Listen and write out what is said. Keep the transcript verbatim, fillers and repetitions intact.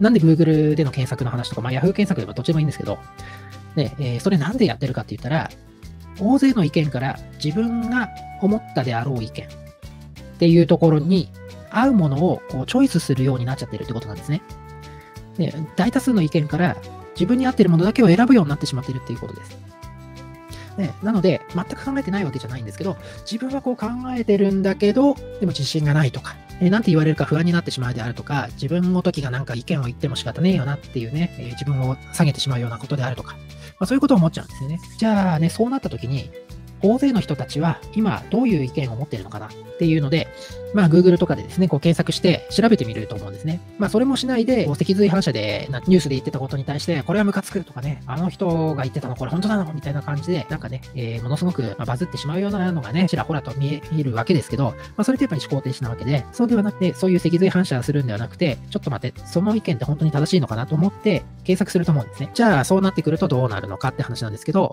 なんで Google での検索の話とか、まあ、Yahoo 検索でもどっちでもいいんですけど、ねえー、それなんでやってるかって言ったら、大勢の意見から自分が思ったであろう意見っていうところに合うものをこうチョイスするようになっちゃってるってことなんですね。で、大多数の意見から自分に合ってるものだけを選ぶようになってしまってるっていうことです。ね、なので、全く考えてないわけじゃないんですけど、自分はこう考えてるんだけど、でも自信がないとか、えなんて言われるか不安になってしまうであるとか、自分ごときがなんか意見を言っても仕方ねえよなっていうね、えー、自分を下げてしまうようなことであるとか、まあ、そういうことを思っちゃうんですよね。じゃあね、そうなった時に、大勢の人たちは今どういう意見を持ってるのかなっていうので、まあ Google とかでですね、こう検索して調べてみると思うんですね。まあそれもしないで、脊髄反射でニュースで言ってたことに対して、これはムカつくとかね、あの人が言ってたのこれ本当なのみたいな感じで、なんかね、えー、ものすごくバズってしまうようなのがね、ちらほらと見えるわけですけど、まあそれってやっぱり思考停止なわけで、そうではなくて、そういう脊髄反射するんではなくて、ちょっと待って、その意見って本当に正しいのかなと思って検索すると思うんですね。じゃあそうなってくるとどうなるのかって話なんですけど、